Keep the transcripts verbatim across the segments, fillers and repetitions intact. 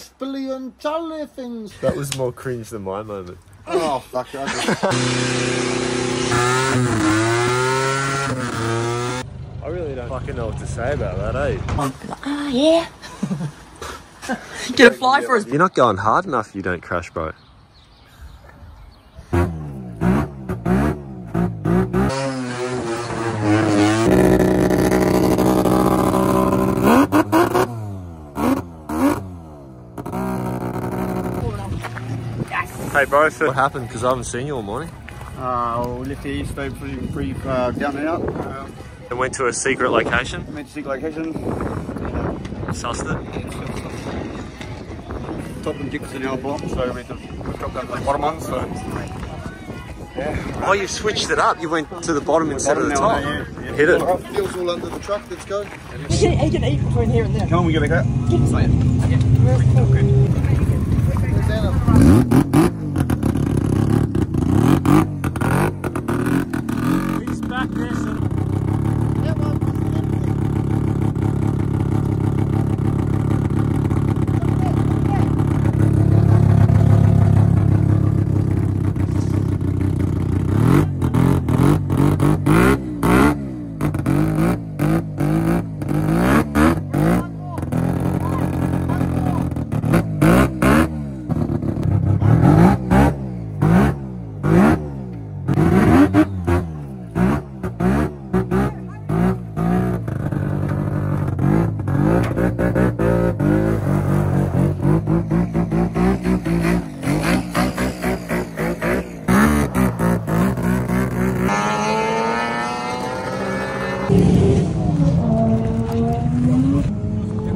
five billion Charlie things. That was more cringe than my moment. Oh, fuck it. I really don't fucking know what to say about that, eh? Oh, yeah. Get a fly for us. You're not going hard enough, you don't crash, bro. Hey bro, what happened? Because I haven't seen you all morning. Uh, well, we left here yesterday pretty, pretty uh, down and out. Um, and went to a secret location? Went to a secret location. Sussed it? Yeah, top and dick was in our block, so we dropped down to the bottom one, so... Yeah. Oh, you switched it up. You went to the bottom instead of the top. Yeah, yeah. Hit it. All right, feels all under the truck, let's go. You can, you can eat between here and there. Come on, we go back up. Get it. Yeah. Okay.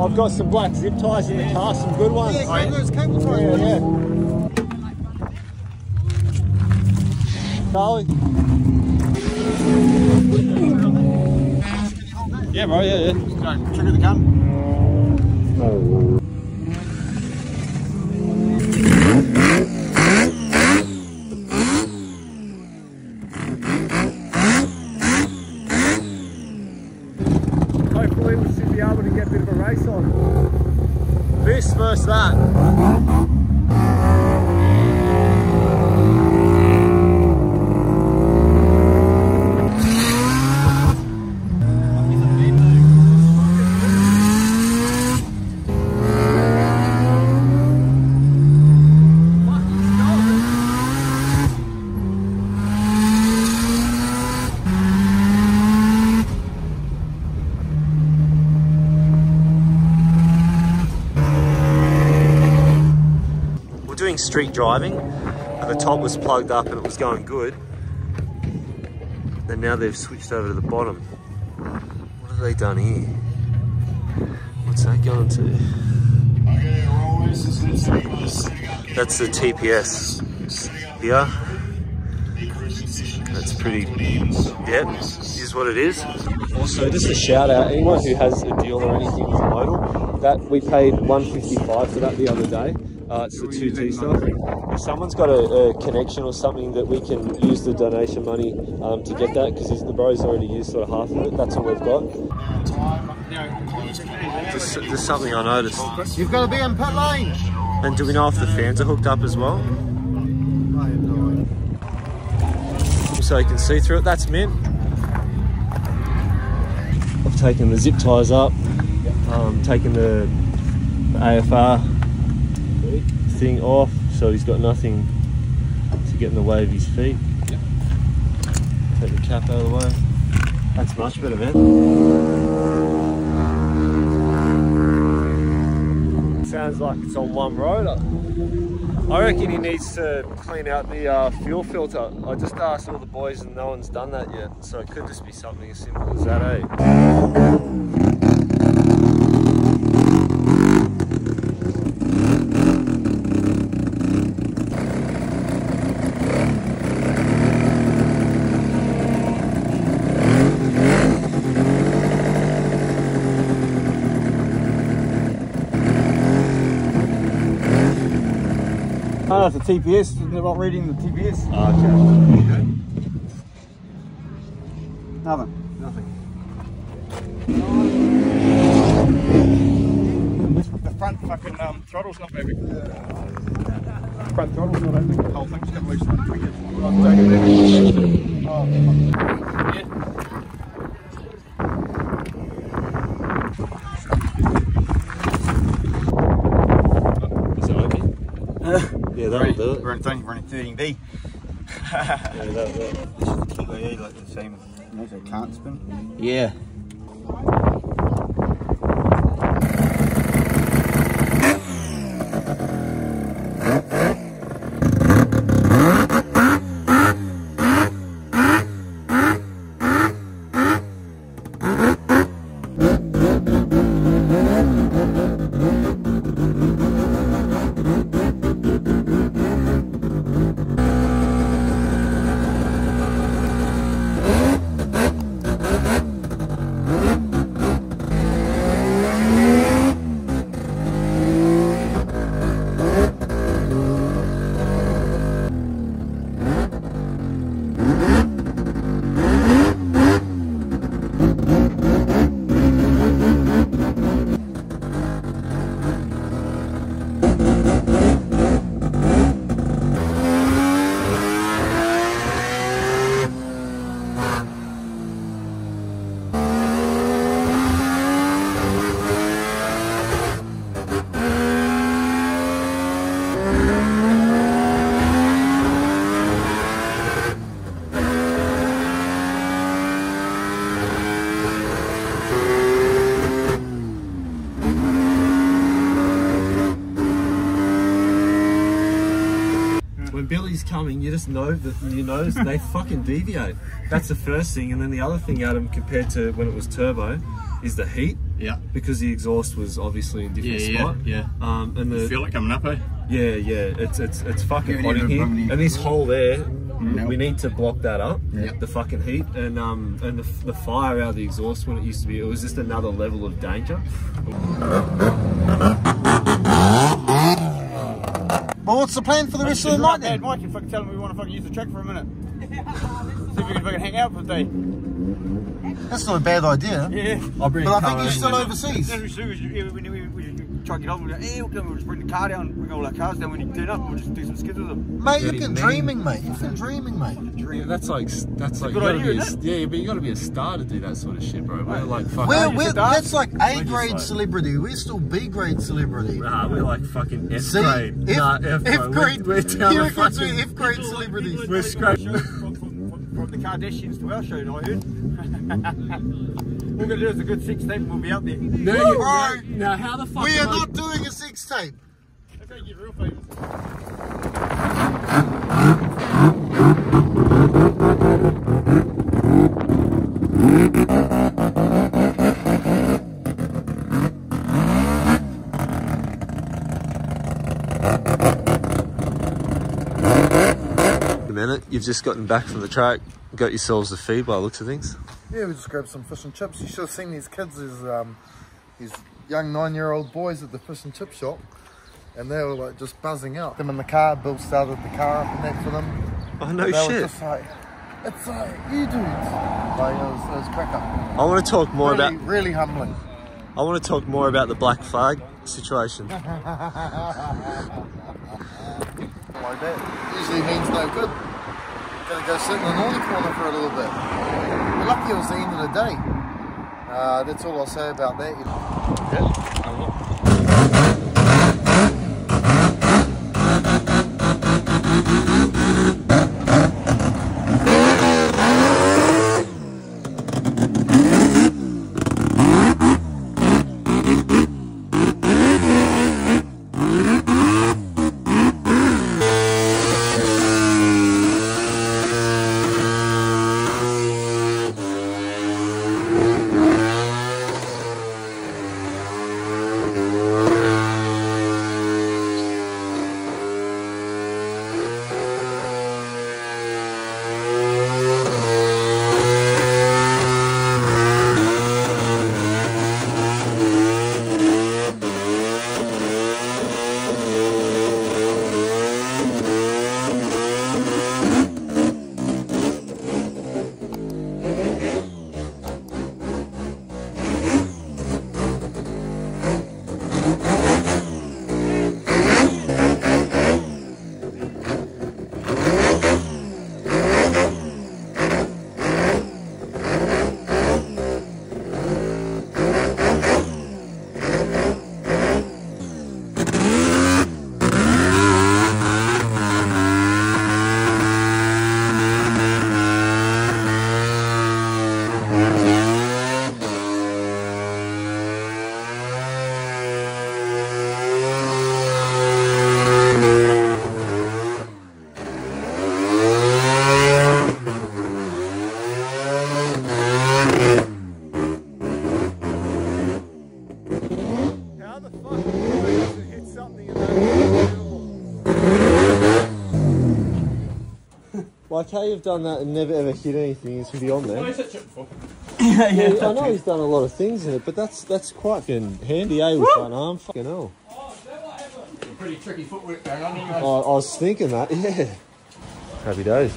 I've got some black zip ties in the car, some good ones. Yeah, yeah, those cable ties. Yeah, yeah. Charlie. Yeah, bro, yeah, yeah. Just go, trigger the gun. Oh. First that. Street driving, and the top was plugged up and it was going good. Then now they've switched over to the bottom. What have they done here? What's that going to? That's the T P S here. That's pretty, yeah, is what it is. Also, just a shout out, anyone who has a deal or anything with Modal, that we paid one fifty-five for that the other day. Uh, it's the two T stuff. If someone's got a, a connection or something that we can use the donation money um, to get that, because the bro's already used sort of half of it, that's all we've got. Just, just something I noticed. You've got to be in pit lane! And do we know if the fans are hooked up as well? So you can see through it, that's mint. I've taken the zip ties up, um, taken the A F R thing off, so he's got nothing to get in the way of his feet. Yep. Take the cap out of the way. That's much better, man. Sounds like it's on one road. I reckon he needs to clean out the uh, fuel filter. I just asked all the boys and no one's done that yet, so it could just be something as simple as that, eh? Oh, it's a T P S, isn't it? Not reading the T P S. Oh, okay. Nothing. Nothing. The front front fucking um, throttle's not moving. Front throttle's not moving. The whole thing's going to loosen up. Yeah. Is that okay? Yeah, that'll do it. We're in thirty, we're in thirteen B. Yeah, that'll do it. This is the T P S, like the same as they can't spin. Yeah. Billy's coming, you just know that you notice they fucking deviate. That's the first thing, and then the other thing, Adam, compared to when it was turbo, is the heat. Yeah. Because the exhaust was obviously in a different yeah, spot. Yeah. Yeah. Um, and the feel it coming up, eh? Yeah, yeah. It's it's it's fucking hot in here, and this hole there, no. we need to block that up. Yep. The fucking heat and um and the, the fire out of the exhaust when it used to be, it was just another level of danger. Well, what's the plan for the rest of the night then? Mike, you fucking tell him we want to fucking use the track for a minute. See if we can fucking hang out for a day. That's not a bad idea. Yeah. I'll bring but I think you're still down. overseas. That's what we do is we, we, we, we try to get home and go, hey, we'll just bring the car down, bring all our cars down. When you turn up, we'll just do some skids with them. Mate, you've been dreaming, mate. You've been dreaming, mate. Yeah, that's like, that's like, good idea, a, yeah, but you got to be a star to do that sort of shit, bro. We're like fucking. We're, we're, that's like A grade like, celebrity. We're still B grade celebrity. Nah, we're like fucking F grade. F, nah, F, F grade. We're, we're down the fucking F grade celebrities. Like, we're scraping. From the Kardashians to our show, I heard. All we're gonna do is a good six tape and we'll be out there. No, Woo, bro. Now, how the fuck? We are I... not doing a six tape. That's how you get real famous. Minute, you've just gotten back from the track, got yourselves a feed by the looks of things. Yeah, we just grabbed some fish and chips. You should have seen these kids, these, um, these young nine-year-old boys at the fish and chip shop, and they were like just buzzing out. Them in the car, Bill started the car up and that for them. Oh no shit. They were just like, it's like, you dudes. Like, it was, it was cracker. I want to talk more really, about... Really humbling. I want to talk more about the black flag situation. Like that. Usually means no good. Gonna go sit in the naughty corner for a little bit. We're lucky it was the end of the day. Uh, that's all I'll say about that. Thank you. like how you've done that and never ever hit anything is beyond me. yeah, yeah, well, I know he's done a lot of things in it, but that's that's quite been handy, eh, with one arm. Fucking hell. Oh, is that what happened? Pretty tricky footwork going on. I, I was thinking that, yeah. Happy days.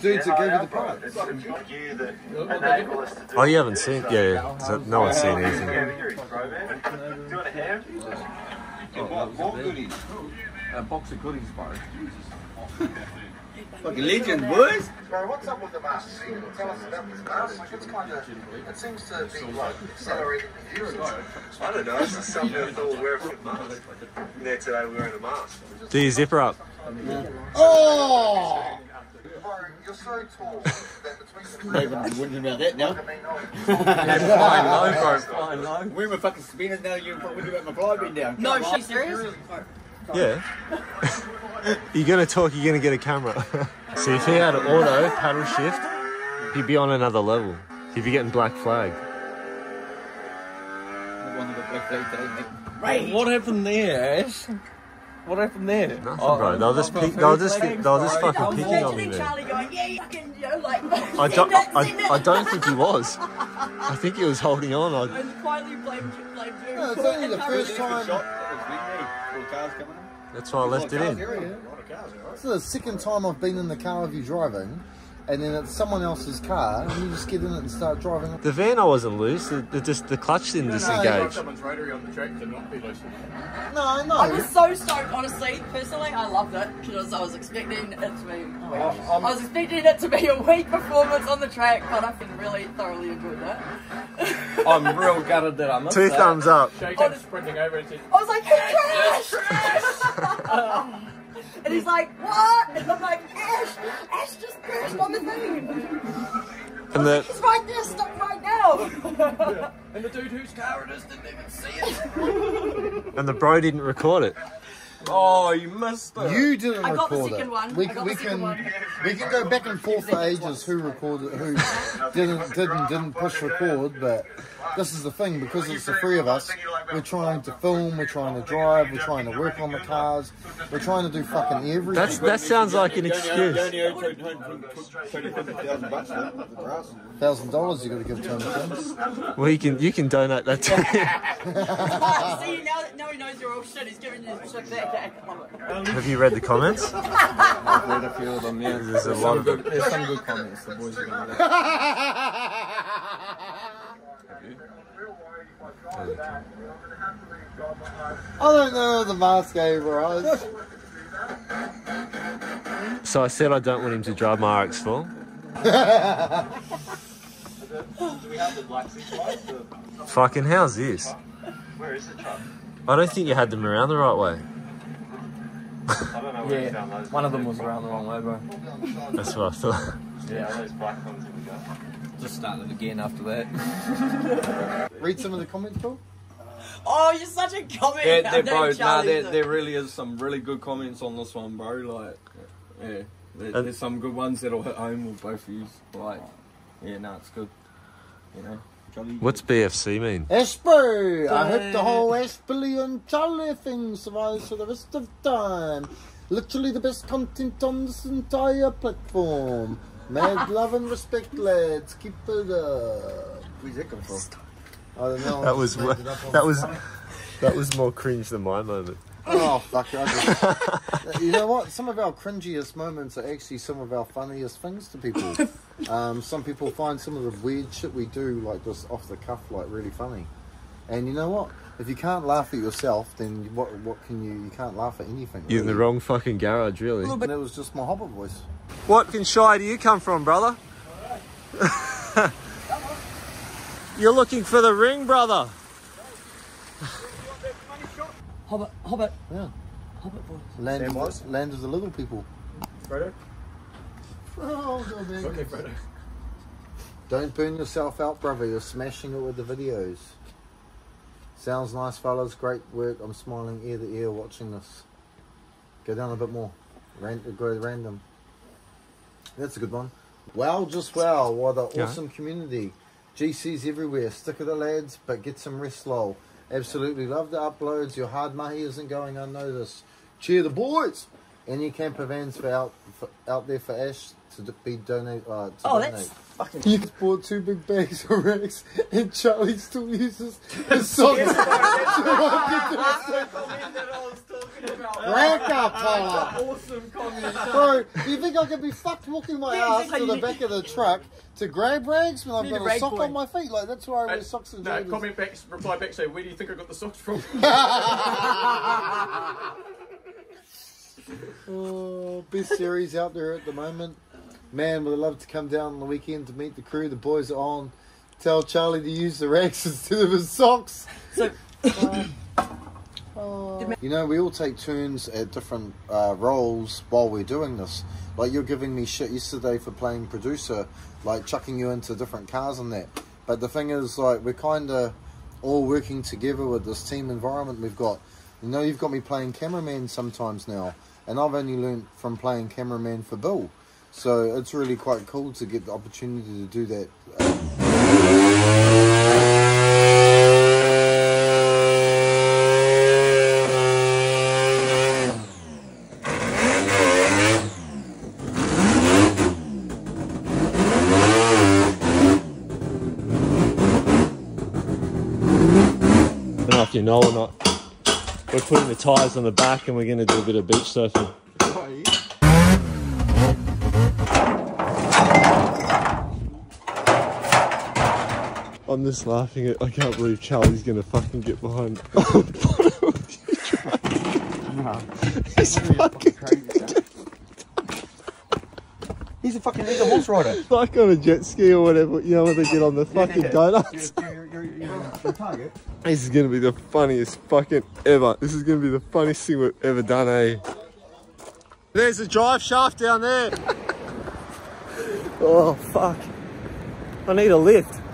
Dudes that gave you the prize. Oh, you haven't seen? Yeah, no one's seen anything. More goodies. A box of goodies, bro. Fucking legend, boys. Bro, what's up with the mask? Tell us about this mask. It's kind of, it seems to be like accelerating the viewers. I don't know. It's something that all wear a mask. There today, wearing a mask. Do you zipper up? Oh. You're so tall that between the everyone's wondering about that now. Yeah, flying low, bro. Flying low. We're in my fucking spinners now. You're wondering about my fly being down. No, she's serious? Yeah. You're going to talk, you're going to get a camera. See, if he had an auto paddle shift, he'd be on another level. He'd be getting black flag. Right. What happened there, Ash? What happened there? Nothing, oh, bro. They'll just, pe they'll just, they're just fucking picking on me, man. Charlie going, yeah, you fucking, you know, like, I don't, it, I, I don't think he was. I think he was holding on. I, I was quietly blamed you. Blamed you. No, it's only the first time. That's why I left it in. This is the second time I've been in the car with you driving, and then it's someone else's car, and you just get in it and start driving up. The van I wasn't loose, the, the, just, the clutch didn't no, disengage. No, someone's rotary on the track to not be loose. No, no. I was so stoked, honestly. Personally, I loved it, because I was expecting it to be... Oh, I was expecting it to be a weak performance on the track, but I've been really thoroughly enjoyed it. I'm real gutted that I missed Two that. thumbs up. Shake him sprinting over and said, I was like, he crashed! Yes, um, and he's like, what? And I'm like, Ash, Ash just crashed on the thing. And the, he's right there, stuck right now. Yeah. And the dude whose car it is didn't even see it. And the bro didn't record it. Oh, you missed it. You didn't I record got the second it. One. We, I got we the second can one. we can go back and forth for ages who recorded, who didn't didn't didn't push record, but this is the thing, because it's the three of us. We're trying to film, we're trying to drive, we're trying to work on the cars, we're trying to do fucking everything. That's, that sounds like an excuse. Thousand dollars you got to give to him. Well, you can you can donate that to him. See, now, now he knows you're all shit. He's giving you shit back. Have you read the comments? I've read a few of them, yeah. There's a lot of good, there's some good comments. The boys are going to I don't know the mask over us. So I said I don't want him to drive my R X four. Do we have the black six? Fucking how's this? Where is the truck? I don't think you had them around the right way. I don't know where yeah, down those one of them was around the wrong way, bro. That's what I thought. Yeah, those black ones in the go. Just start it again after that. Read some of the comments, Paul. Oh, you're such a comment. Yeah, they're bro, nah, there, there really is some really good comments on this one, bro. Like, yeah, there, there's some good ones that'll hit home with both of you. Like, yeah, no, nah, it's good. You know. What's B F C mean? Esprit! I hope the whole Esprit and Charlie thing survives for the rest of time. Literally the best content on this entire platform. Mad love and respect, lads. Keep it up. Where's that come from? I don't know. That was, that was, that was more cringe than my moment. Oh, fuck. I just, you know what? Some of our cringiest moments are actually some of our funniest things to people. Um, some people find some of the weird shit we do, like just off the cuff, like really funny. And you know what? If you can't laugh at yourself, then what What can you... You can't laugh at anything. You're really in the wrong fucking garage, really. And it was just my hobbit voice. What fucking shy do you come from, brother? Right. You're looking for the ring, brother. Hobbit, Hobbit. Yeah. Hobbit boys. Land, land of the little people. Right. Oh, no, baby. Okay, brother. Don't burn yourself out, brother. You're smashing it with the videos. Sounds nice, fellas. Great work. I'm smiling ear to ear watching this. Go down a bit more. Rand go random. That's a good one. Wow, just wow. What an yeah. awesome community. G Cs everywhere. Stick with the lads, but get some rest, lol. Absolutely love the uploads. Your hard mahi isn't going unnoticed. Cheer the boys. Any camper vans for out for, out there for Ash to be donate. Uh, to oh, donate. That's fucking. You bought two big bags of Rex, and Charlie still uses his socks. That's the comment that I was talking about. Rack up, uh, uh, awesome comment. Bro, do you think I could be fucked walking my yeah, ass like to the back of the truck to grab rags when I've got a, a sock point. on my feet? Like, that's why I wear uh, socks and no, comment back, reply back, say, where do you think I got the socks from? Oh, best series out there at the moment. Man, would love to come down on the weekend to meet the crew. The boys are on. Tell Charlie to use the racks instead of his socks. So, uh, oh. You know, we all take turns at different uh, roles while we're doing this. Like, you're giving me shit yesterday for playing producer, like chucking you into different cars and that. But the thing is, like, we're kind of all working together with this team environment we've got. You know, you've got me playing cameraman sometimes now. And I've only learned from playing cameraman for Bill. So it's really quite cool to get the opportunity to do that. I don't know if you know or not. We're putting the tyres on the back and we're going to do a bit of beach surfing. Oh, yeah. I'm just laughing at, I can't believe Charlie's going to fucking get behind the bottom of your truck. Nah. He's fucking crazy. He's a fucking, he's a horse rider. Like on a jet ski or whatever, you know, when they get on the fucking yeah, yeah, yeah. donuts. You're, you're, you're, you're, you're your target. This is going to be the funniest fucking ever. This is going to be the funniest thing we've ever done, eh? There's a drive shaft down there. Oh, fuck. I need a lift.